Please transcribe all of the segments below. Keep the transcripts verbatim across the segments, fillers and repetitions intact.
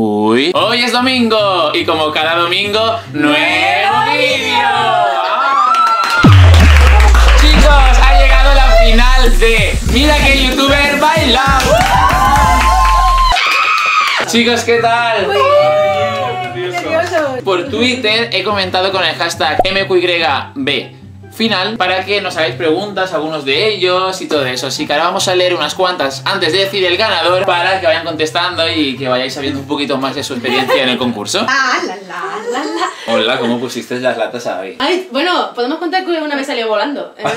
Uy. Hoy es domingo y como cada domingo, nuevo vídeo. ¡Ah! Chicos, ha llegado la final de Mira que youtuber baila. Chicos, ¿qué tal? Muy bien. Nervioso. Por Twitter he comentado con el hashtag M Q Y B final para que nos hagáis preguntas, algunos de ellos y todo eso. Así que ahora vamos a leer unas cuantas antes de decir el ganador para que vayan contestando y que vayáis sabiendo un poquito más de su experiencia en el concurso. Ah, la, la, la, la. Hola, ¿cómo pusiste las latas a Abi? Ay, bueno, podemos contar que una me salió volando. En una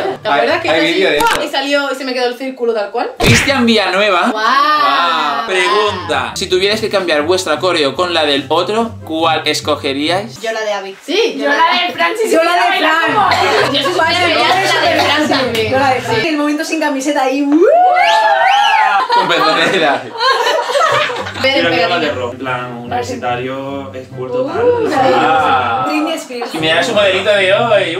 de ¿Te acuerdas que hay vídeo de eso? Y salió y se me quedó el círculo tal cual. Cristian Villanueva. Wow. Wow. Pregunta: si tuvierais que cambiar vuestra coreo con la del otro, ¿cuál escogeríais? Yo la de Abi. Sí, yo, yo la, la de Fran. Sí, yo la de Fran. Yo soy la de también. El momento sin camiseta ahí. Con perdonera. Quiero que haga de rock. En plan, universitario, es cool total. Y mira su modelito de hoy.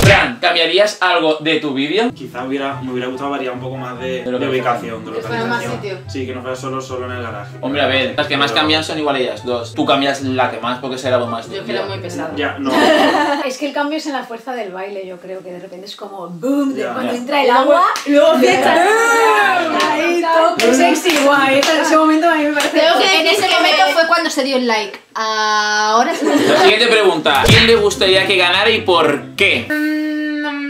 Fran, ¿cambiarías algo de tu vídeo? Quizás hubiera, me hubiera gustado variar un poco más de, de, de ubicación, de localización. Sí, que no fuera solo, solo en el garaje. Hombre, a ver, las que más pero... cambian son igual ellas dos. Tú cambias la que más porque será algo más. Yo creo muy pesado. Ya, no. Es que el cambio es en la fuerza del baile, yo creo que de repente es como boom, de cuando entra el agua, luego fiesta. Ahí toque sexy, guay. En ese momento a mí me parece. Creo que en ese momento fue cuando se dio el like. Ahora sí. La siguiente pregunta: ¿quién le gustaría que ganara y por qué? A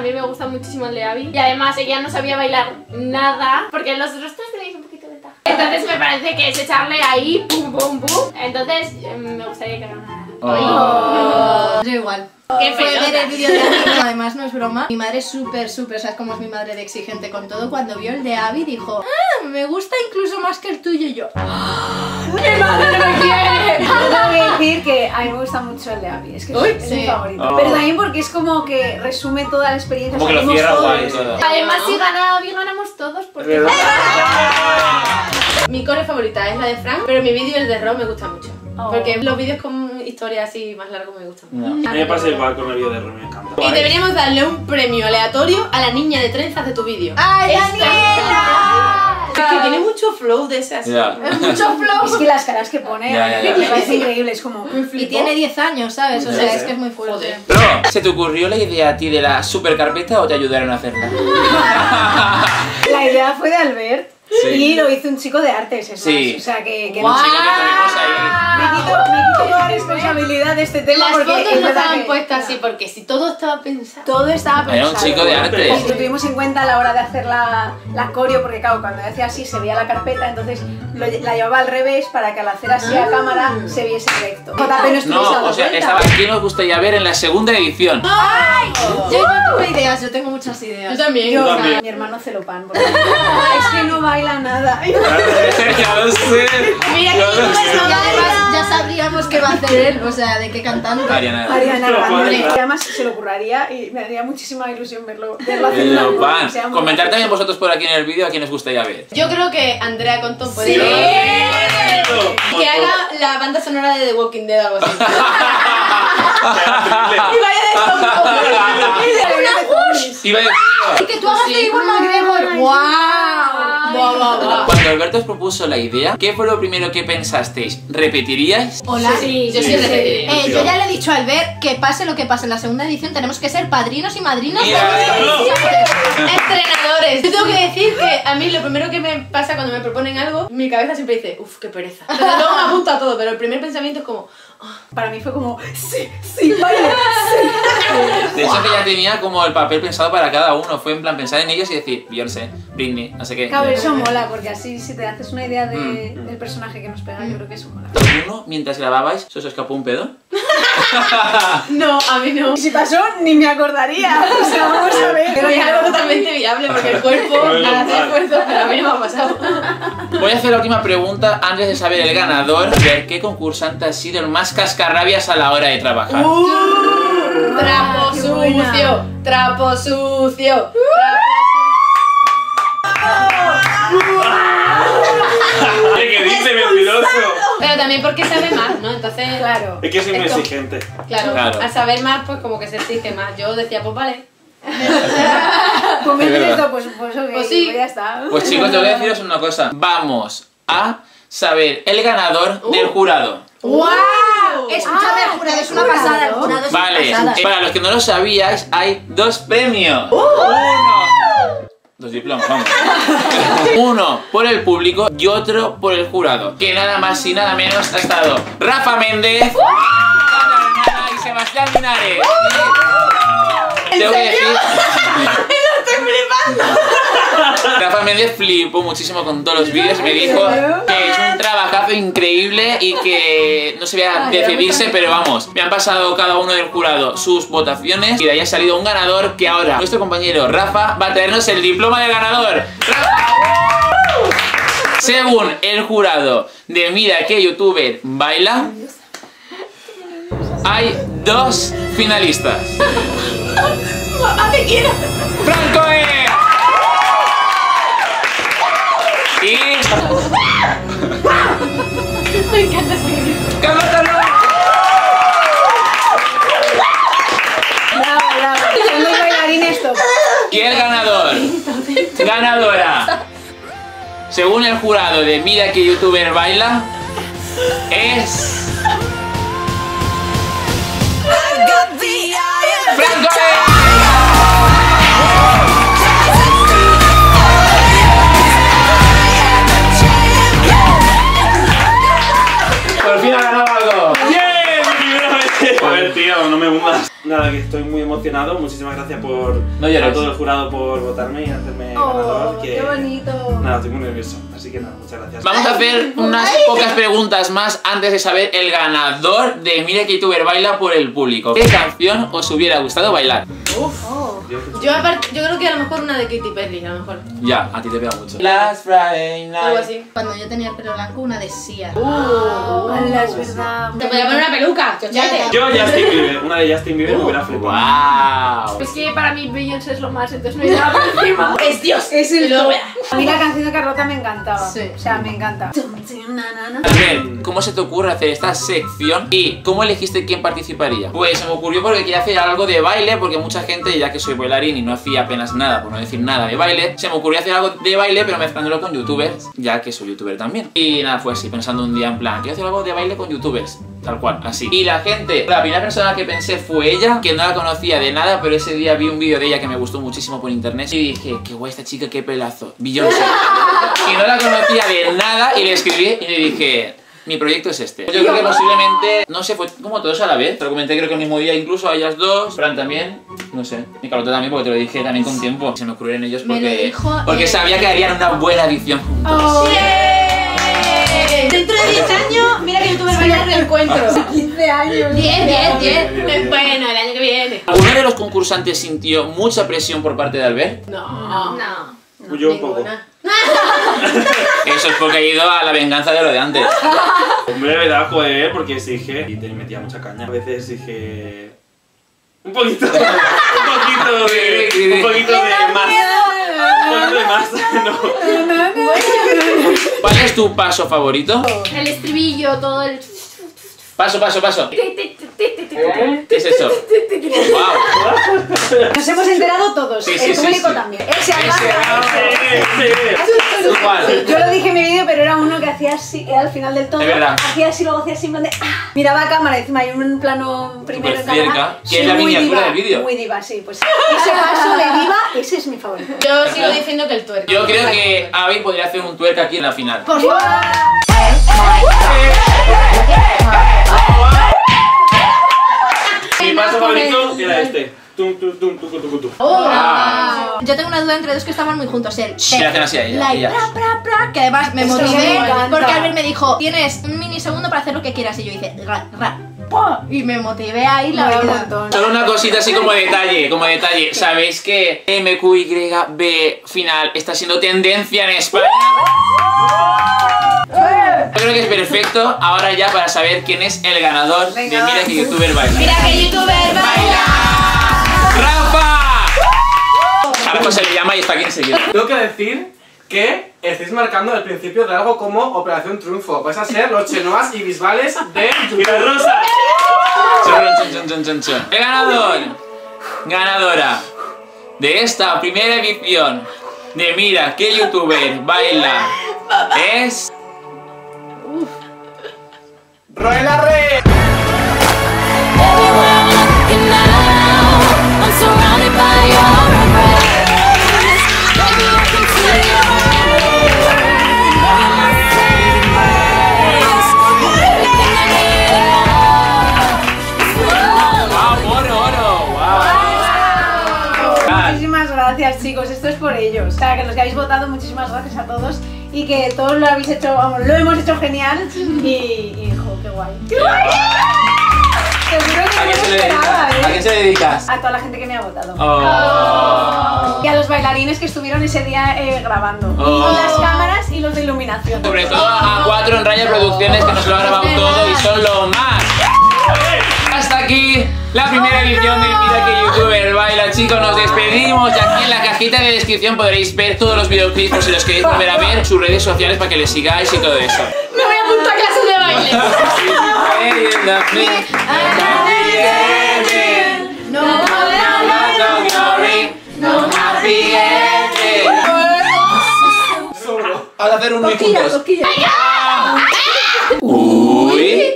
mí me gusta muchísimo el de Abby. Y además ella no sabía bailar nada, porque los otros tres tenéis un poquito de tajo. Entonces me parece que es echarle ahí, pum, pum, pum. Entonces me gustaría que ganara. Oh. Yo igual. Que fue ver el vídeo de Abi. Además, no es broma. Mi madre es súper, súper, ¿sabes cómo es mi madre de exigente con todo? Cuando vio el de Abi dijo: ah, me gusta incluso más que el tuyo. Y yo: ¡qué madre me quiere! Tengo que decir que a mí me gusta mucho el de Abi. Es que Uy, es sí. mi favorito. Oh. Pero también porque es como que resume toda la experiencia. Como que lo cierra guay. Además, si gana Abi, ganamos todos. Porque... mi core favorita es la de Frank, pero mi vídeo el de Ro me gusta mucho. Oh. Porque los vídeos con historias así más largos me gustan. No. A mí me pasa igual con el vídeo de Ro, me encanta. Y deberíamos darle un premio aleatorio a la niña de trenzas de tu vídeo. ¡Ay, Daniela! Es que tiene mucho flow de ese así. Yeah. Es mucho flow. Es que las caras que pone yeah, yeah, yeah. es increíble, es como... y tiene diez años, ¿sabes? O yeah, sea, yeah. es que es muy fuerte. Ro, ¿se te ocurrió la idea a ti de la supercarpeta o te ayudaron a hacerla? La idea fue de Albert. Sí. Y lo hizo un chico de artes, es sí. más, o sea que... que wow. un chico que tenemos ahí. Me quito, me quito toda responsabilidad de este tema. Las porque fotos no estaban que... puestas así, porque si todo estaba pensado... Todo estaba pensado. Era un chico de artes. Lo tuvimos en cuenta a la hora de hacer la, la coreo, porque claro, cuando hacía así se veía la carpeta, entonces lo, la llevaba al revés para que al hacer así a cámara se viese recto. No, no o sea, estaba aquí nos gustaría ver en la segunda edición. ¡Ay! Oh. Yo tengo ideas, yo tengo muchas ideas. Yo también. Yo, yo también. Mi hermano Célopan, porque es que no baila nada. Ya lo sé. Mira que además ya sabríamos qué va a hacer él, o sea, de qué cantante. Ariana. Ariana. Además se lo curraría y me haría muchísima ilusión verlo. Comentar también vosotros por aquí en el vídeo a quién os gustaría ver. Yo creo que Andrea Contón puede. Que haga la banda sonora de The Walking Dead o algo así. Y vaya de Y que tú hagas de igual McGregor. ¡Wow! Cuando Alberto os propuso la idea, ¿qué fue lo primero que pensasteis? ¿Repetiríais? Hola, sí, sí, yo sí, sí, sí, sí. Eh, sí. Yo ya le he dicho a Albert que pase lo que pase en la segunda edición, tenemos que ser padrinos y madrinas. Yeah, no, no. Entrenadores. Yo tengo que decir que a mí lo primero que me pasa cuando me proponen algo, mi cabeza siempre dice, uff, qué pereza. Pero luego me apunto a todo, pero el primer pensamiento es como... Para mí fue como, sí, sí, baile, sí. De hecho que ya tenía como el papel pensado para cada uno. Fue en plan pensar en ellos y decir, Beyoncé, Britney, no sé qué. Claro, eso mola, porque así si te haces una idea de, mm. del personaje que nos pega, yo creo que eso mola. ¿Uno, mientras grababais, se os escapó un pedo? No, a mí no. Si pasó, ni me acordaría. O sea, vamos a ver. Pero es algo totalmente viable, porque el cuerpo al hacer esfuerzo, pero a mí no me ha pasado. Voy a hacer la última pregunta antes de saber el ganador. Ver qué concursante ha sido el más cascarrabias a la hora de trabajar. Uh, trapo, ah, sucio, trapo sucio, trapo sucio, trapo sucio. ¿Qué dice mentiroso? Pero también porque sabe más, ¿no? Entonces, claro. Es que soy muy exigente. Claro, claro. Al saber más, pues como que se exige más. Yo decía, pues vale. Pues, pues, okay, pues sí. Pues ya está. Pues chicos, te voy a deciros una cosa. Vamos a saber el ganador uh. del jurado. ¡Wow! Escúchame, ah, el jurado es una pasada, el jurado es una vale, pasada. Para los que no lo sabíais, hay dos premios. Uh. Uno. Dos diplomas, vamos. Uno por el público y otro por el jurado. Que nada más y nada menos ha estado Rafa Méndez, uh. Ariana y Sebastián Linares. Uh. Te voy a decir. Rafa Méndez flipó muchísimo con todos los vídeos. Me dijo que es un trabajazo increíble y que no se vea decidirse, pero vamos, me han pasado cada uno del jurado sus votaciones y de ahí ha salido un ganador que ahora nuestro compañero Rafa va a traernos el diploma de ganador. ¡Rafa! Según el jurado de Mira que youtuber baila, hay dos finalistas. ¡Franco es! Y... me encanta ese grito. ¡Carlota no! Bravo, bravo. Yo no bailarín esto. Y el ganador, ganadora, según el jurado de Mira que youtuber baila, es... ¡Franco! Nada, que estoy muy emocionado, muchísimas gracias por no a todo el jurado por votarme y hacerme oh, ganador. Que... ¡Qué bonito! Nada, estoy muy nervioso, así que nada, muchas gracias. Vamos a hacer unas ay, pocas preguntas más antes de saber el ganador de Mira que youtuber baila por el público. ¿Qué canción os hubiera gustado bailar? Uf, oh. Dios, yo, aparte, yo creo que a lo mejor una de Katy Perry, a lo mejor. Ya, a ti te pega mucho. Last Friday Night. Algo así. Cuando yo tenía el pelo blanco, una de Sia. Uh, oh, oh, es verdad. Te podía poner una peluca, chochate. Yo Justin Bieber, una de Justin Bieber. Wow. Es que para mí Beyoncé es lo más, entonces no hay nada por encima. Es Dios, es el top. A mí la canción de Carlota me encantaba. Sí. O sea, me encanta. Albert, ¿cómo se te ocurre hacer esta sección y cómo elegiste quién participaría? Pues se me ocurrió porque quería hacer algo de baile, porque mucha gente, ya que soy bailarín y no hacía apenas nada, por no decir nada de baile, se me ocurrió hacer algo de baile pero mezclándolo con youtubers, ya que soy youtuber también. Y nada, fue así, pensando un día en plan, quiero hacer algo de baile con youtubers. Tal cual, así. Y la gente, la primera persona que pensé fue ella, que no la conocía de nada, pero ese día vi un vídeo de ella que me gustó muchísimo por internet y dije, qué guay esta chica, qué pelazo. Beyoncé. Que no la conocía de nada y le escribí y le dije, mi proyecto es este. Yo creo que posiblemente, no sé, fue como todos a la vez. Te lo comenté creo que el mismo día incluso a ellas dos. Fran también, no sé. Y Carlota también porque te lo dije también con tiempo. Se me ocurrieron ellos porque, porque sabía que harían una buena edición juntos. Oh, yeah. Dentro de diez años, Mira que youtuber baila reencuentro. quince años. diez, diez, diez. Bueno, el año que viene. ¿Alguno de los concursantes sintió mucha presión por parte de Albert? No. No. no Yo un poco. Eso es porque he ido a la venganza de lo de antes. Hombre, de verdad, joder, porque exige y te metía mucha caña. A veces exige... Un poquito. Un poquito de... Un poquito de más. Más, no. ¿Cuál es tu paso favorito? El estribillo, todo el... Paso, paso, paso. ¿Qué es eso? Wow. Nos hemos enterado todos, sí, sí, el público sí, sí. también. Ese sí, yo lo dije en mi vídeo, pero era uno que hacía así, al final del todo, hacía así, luego hacía así, de... ¡Ah! Miraba a cámara, encima hay un plano primero de cámara. Que sí, es la miniatura del vídeo. Muy diva, sí, pues ese paso de diva, ese es mi favorito. Yo sigo diciendo que el tuerca. Yo creo que Abi podría hacer un tuerca aquí en la final. Por favor. Mi paso favorito era este. Tum, tum, tum, tum, tum, tum. Oh, wow. Yo tengo una duda entre dos que estamos muy juntos. El le hacen así a ella, like, pra, pra, pra, que además me esto motivé me porque Albert me dijo, tienes un minisegundo para hacer lo que quieras. Y yo hice ra, ra, po, y me motivé ahí la no, verdad. Solo una cosita así como detalle, como detalle. ¿Sabéis que M Q Y B final está siendo tendencia en España? Yo creo que es perfecto ahora ya para saber quién es el ganador de Mira que youtuber baila. Mira que youtuber baila. ¡Rafa! Ahora pues se le llama y está aquí enseguida. Tengo que decir que estáis marcando el principio de algo como Operación Triunfo. Vais a ser los chenoas y bisbales de Lluvia Rosa. El ganador, ganadora de esta primera edición de Mira que youtuber baila es... ¡Roen la red! Gracias, chicos, esto es por ellos. O sea, que los que habéis votado, muchísimas gracias a todos y que todos lo habéis hecho, vamos, lo hemos hecho genial y, y jo, qué guay. ¡Qué guay! Seguro que no me lo esperaba, ¿eh? ¿A quién se le dedicas? A toda la gente que me ha votado. Oh. Oh. Y a los bailarines que estuvieron ese día eh, grabando. Oh. Y las cámaras y los de iluminación. Sobre todo a Cuatro en Raya Producciones, que nos lo ha grabado todo y son lo más. Hasta aquí la primera edición de Mira que youtuber baila, chicos, nos despedimos. Y aquí en la cajita de descripción podréis ver todos los videoclips por si los queréis volver a ver, sus redes sociales para que les sigáis y todo eso. Me voy a apuntar a clases de baile. Al hacer un mil puntos. Uy.